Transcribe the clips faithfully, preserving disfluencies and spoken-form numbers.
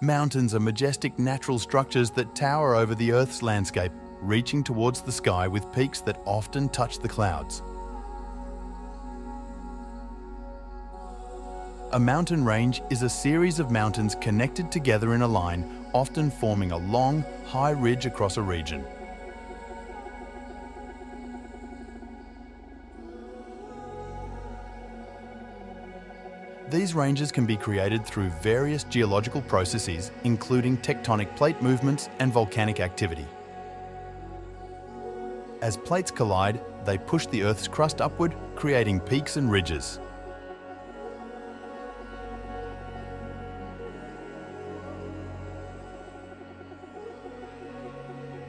Mountains are majestic natural structures that tower over the Earth's landscape, reaching towards the sky with peaks that often touch the clouds. A mountain range is a series of mountains connected together in a line, often forming a long, high ridge across a region. These ranges can be created through various geological processes, including tectonic plate movements and volcanic activity. As plates collide, they push the Earth's crust upward, creating peaks and ridges.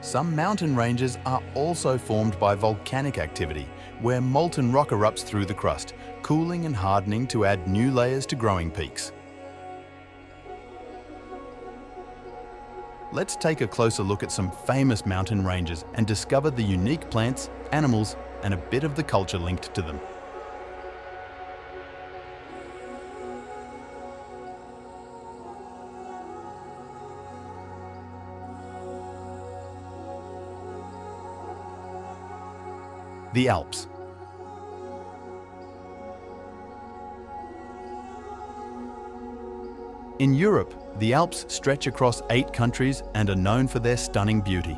Some mountain ranges are also formed by volcanic activity, where molten rock erupts through the crust, cooling and hardening to add new layers to growing peaks. Let's take a closer look at some famous mountain ranges and discover the unique plants, animals, and a bit of the culture linked to them. The Alps. In Europe, the Alps stretch across eight countries and are known for their stunning beauty.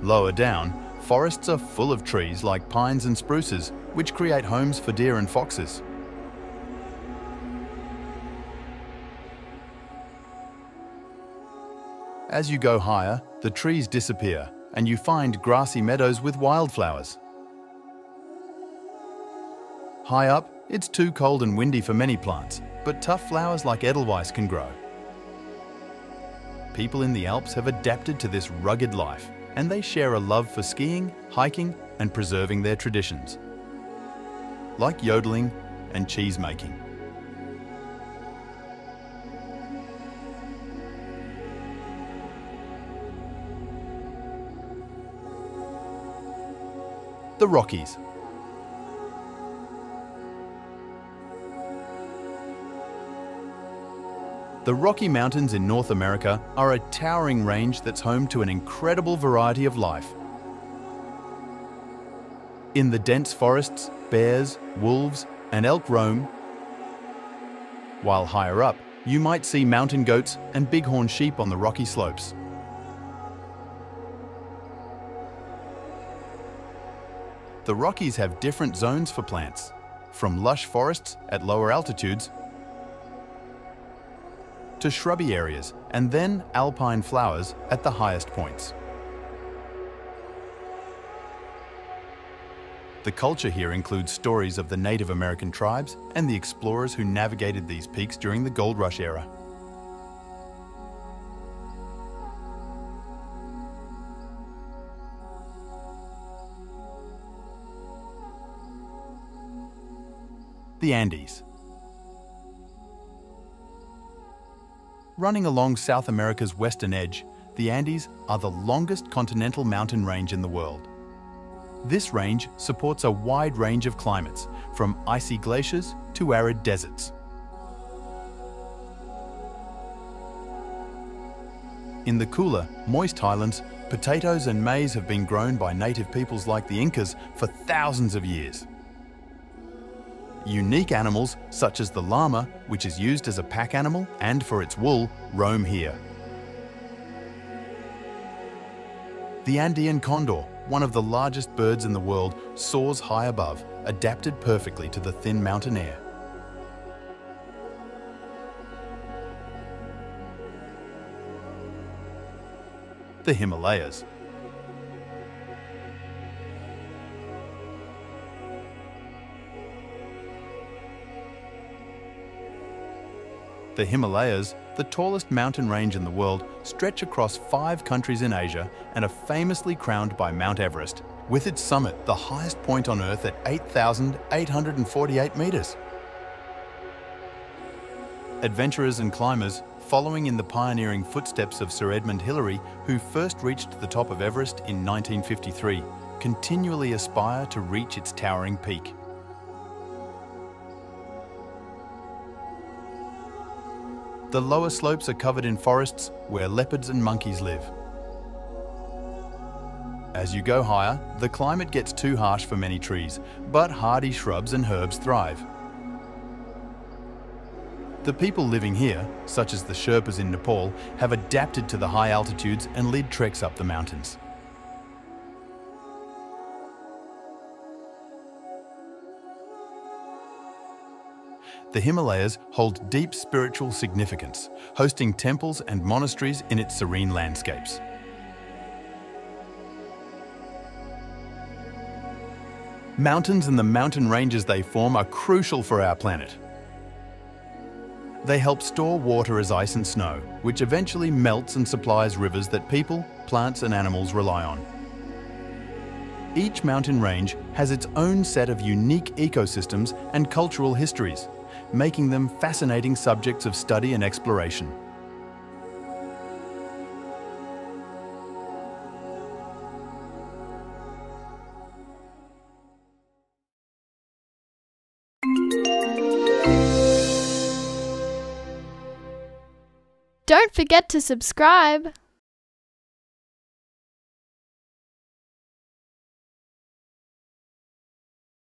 Lower down, forests are full of trees like pines and spruces, which create homes for deer and foxes. As you go higher, the trees disappear and you find grassy meadows with wildflowers. High up, it's too cold and windy for many plants, but tough flowers like Edelweiss can grow. People in the Alps have adapted to this rugged life, and they share a love for skiing, hiking, and preserving their traditions, like yodeling and cheese making. The Rockies. The Rocky Mountains in North America are a towering range that's home to an incredible variety of life. In the dense forests, bears, wolves, and elk roam, while higher up, you might see mountain goats and bighorn sheep on the rocky slopes. The Rockies have different zones for plants, from lush forests at lower altitudes to shrubby areas and then alpine flowers at the highest points. The culture here includes stories of the Native American tribes and the explorers who navigated these peaks during the Gold Rush era. The Andes. Running along South America's western edge, the Andes are the longest continental mountain range in the world. This range supports a wide range of climates, from icy glaciers to arid deserts. In the cooler, moist highlands, potatoes and maize have been grown by native peoples like the Incas for thousands of years. Unique animals, such as the llama, which is used as a pack animal and for its wool, roam here. The Andean condor, one of the largest birds in the world, soars high above, adapted perfectly to the thin mountain air. The Himalayas. The Himalayas, the tallest mountain range in the world, stretch across five countries in Asia and are famously crowned by Mount Everest, with its summit the highest point on Earth at eight thousand eight hundred forty-eight metres. Adventurers and climbers following in the pioneering footsteps of Sir Edmund Hillary, who first reached the top of Everest in nineteen fifty-three, continually aspire to reach its towering peak. The lower slopes are covered in forests where leopards and monkeys live. As you go higher, the climate gets too harsh for many trees, but hardy shrubs and herbs thrive. The people living here, such as the Sherpas in Nepal, have adapted to the high altitudes and lead treks up the mountains. The Himalayas hold deep spiritual significance, hosting temples and monasteries in its serene landscapes. Mountains and the mountain ranges they form are crucial for our planet. They help store water as ice and snow, which eventually melts and supplies rivers that people, plants and animals rely on. Each mountain range has its own set of unique ecosystems and cultural histories, making them fascinating subjects of study and exploration. Don't forget to subscribe!